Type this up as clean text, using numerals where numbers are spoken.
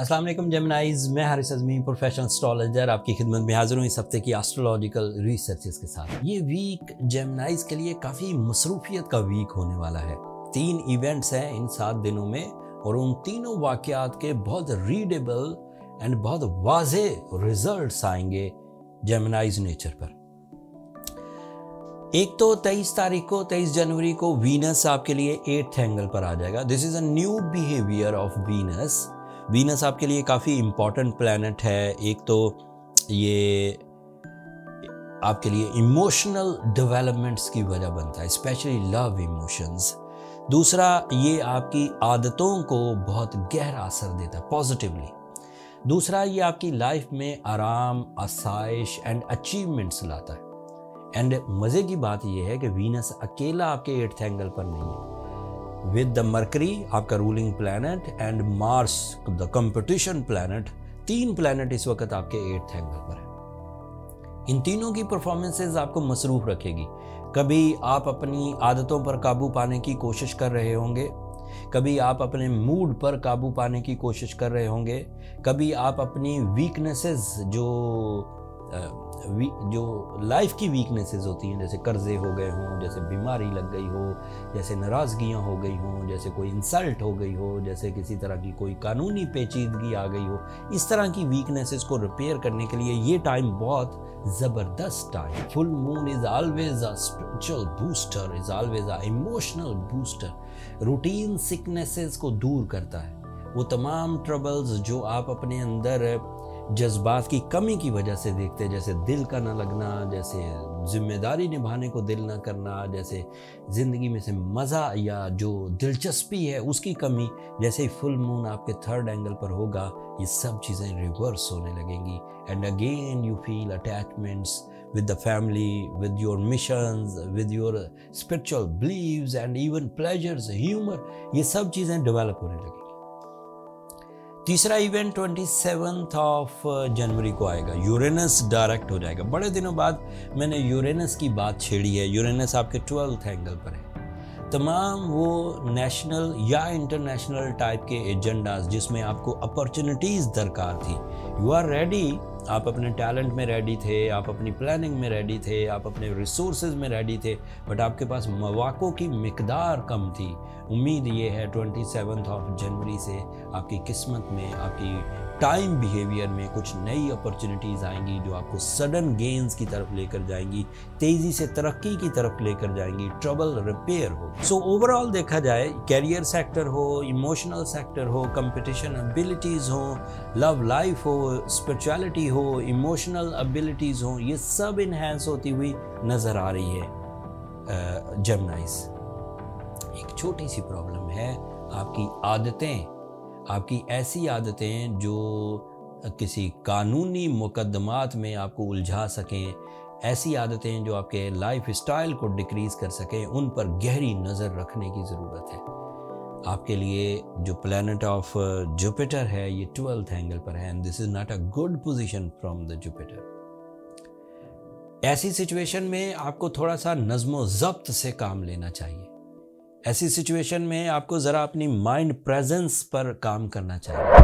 अस्सलाम वालेकुम जेमिनाइज, मैं हरिस अज़मी प्रोफेशनल एस्ट्रोलॉजर आपकी खिदमत में हाजिर हूँ इस हफ्ते की एस्ट्रोलॉजिकल रिसर्चेस के साथ। ये वीक जेमिनाइज के लिए काफ़ी मसरूफियत का वीक होने वाला है। 3 इवेंट्स हैं इन 7 दिनों में और उन तीनों वाक़यात के बहुत रीडेबल एंड बहुत वाज़े रिजल्ट्स आएंगे जेमिनाइज नेचर पर। एक तो 23 जनवरी को वीनस आपके लिए 8th एंगल पर आ जाएगा। This is a new behaviour of Venus. Venus आपके लिए काफ़ी इम्पॉर्टेंट प्लैनेट है। एक तो ये आपके लिए इमोशनल डेवलपमेंट्स की वजह बनता है, स्पेशली लव इमोशंस। दूसरा, ये आपकी आदतों को बहुत गहरा असर देता है पॉजिटिवली। दूसरा, ये आपकी लाइफ में आराम, आसाइश एंड अचीवमेंट्स लाता है। एंड मज़े की बात यह है कि वीनस अकेला आपके 8th एंगल पर नहीं है। विद द मरकरी आपका ruling planet and Mars the competition planet, 3 planet इस वक्त आपके 8th एंगल पर है। इन तीनों की परफॉर्मेंसेस आपको मसरूफ़ रखेगी। कभी आप अपनी आदतों पर काबू पाने की कोशिश कर रहे होंगे, कभी आप अपने मूड पर काबू पाने की कोशिश कर रहे होंगे, कभी आप अपनी वीकनेसेस जो लाइफ की वीकनेसेस होती हैं, जैसे कर्जे हो गए हों, जैसे बीमारी लग गई हो, जैसे नाराज़गियाँ हो गई हों, जैसे कोई इंसल्ट हो गई हो, जैसे किसी तरह की कोई कानूनी पेचीदगी आ गई हो, इस तरह की वीकनेसेस को रिपेयर करने के लिए ये टाइम बहुत ज़बरदस्त time. Full moon is always a spiritual booster, is always a emotional booster. Routine sicknesses को दूर करता है। वो तमाम ट्रबल्स जो आप अपने अंदर जज्बात की कमी की वजह से देखते, जैसे दिल का ना लगना, जैसे जिम्मेदारी निभाने को दिल ना करना, जैसे ज़िंदगी में से मज़ा या जो दिलचस्पी है उसकी कमी, जैसे ही फुल मून आपके 3rd एंगल पर होगा ये सब चीज़ें रिवर्स होने लगेंगी। And again you feel attachments with the family, with your missions, with your spiritual beliefs and even pleasures, humor, ये सब चीज़ें डेवलप होने लगेंगी। तीसरा इवेंट 27 जनवरी को आएगा। यूरेनस डायरेक्ट हो जाएगा। बड़े दिनों बाद मैंने यूरेनस की बात छेड़ी है। यूरेनस आपके 12th एंगल पर है। तमाम वो नेशनल या इंटरनेशनल टाइप के एजेंडाज जिसमें आपको अपॉर्चुनिटीज़ दरकार थी, यू आर रेडी, आप अपने टैलेंट में रेडी थे, आप अपनी प्लानिंग में रेडी थे, आप अपने रिसोर्सेज में रेडी थे, बट आपके पास मौक़ों की मिकदार कम थी। उम्मीद ये है 27 जनवरी से आपकी किस्मत में, आपकी टाइम बिहेवियर में कुछ नई अपॉर्चुनिटीज़ आएंगी जो आपको सडन गेंस की तरफ लेकर जाएंगी, तेज़ी से तरक्की की तरफ लेकर जाएंगी, ट्रबल रिपेयर हो। सो ओवरऑल देखा जाए, कैरियर सेक्टर हो, इमोशनल सेक्टर हो, कंपटीशन एबिलिटीज़ हो, लव लाइफ हो, स्पिरिचुअलिटी हो, इमोशनल एबिलिटीज़ हो, ये सब इन्हेंस होती हुई नज़र आ रही है जेमिनाइज। एक छोटी सी प्रॉब्लम है, आपकी आदतें, आपकी ऐसी आदतें जो किसी कानूनी मुकदमात में आपको उलझा सकें, ऐसी आदतें जो आपके लाइफ स्टाइल को डिक्रीज़ कर सकें, उन पर गहरी नज़र रखने की ज़रूरत है। आपके लिए जो प्लैनेट ऑफ जुपिटर है ये 12th एंगल पर है and this is not a good position from the Jupiter. ऐसी सिचुएशन में आपको थोड़ा सा नज़्मो ज़ब्त से काम लेना चाहिए। ऐसी सिचुएशन में आपको ज़रा अपनी माइंड प्रेजेंस पर काम करना चाहिए।